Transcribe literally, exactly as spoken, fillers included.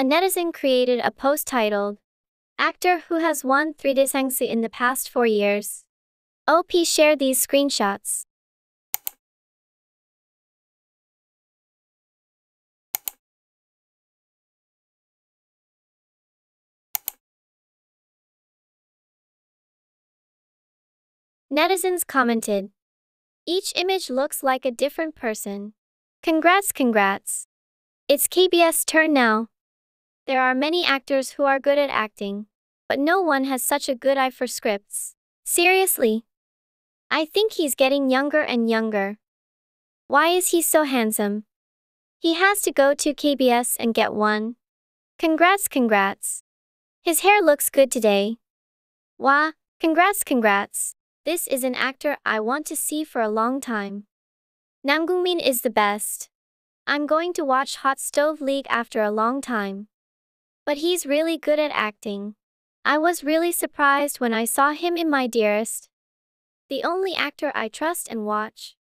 a netizen created a post titled, "Actor who has won three Daesang in the past four years. O P share these screenshots." Netizens commented, "Each image looks like a different person. Congrats, congrats. It's K B S turn now. There are many actors who are good at acting, but no one has such a good eye for scripts. Seriously. I think he's getting younger and younger. Why is he so handsome? He has to go to K B S and get one. Congrats, congrats. His hair looks good today. Wah, congrats, congrats. This is an actor I want to see for a long time. Namkoong Min is the best. I'm going to watch Hot Stove League after a long time. But he's really good at acting. I was really surprised when I saw him in My Dearest. The only actor I trust and watch."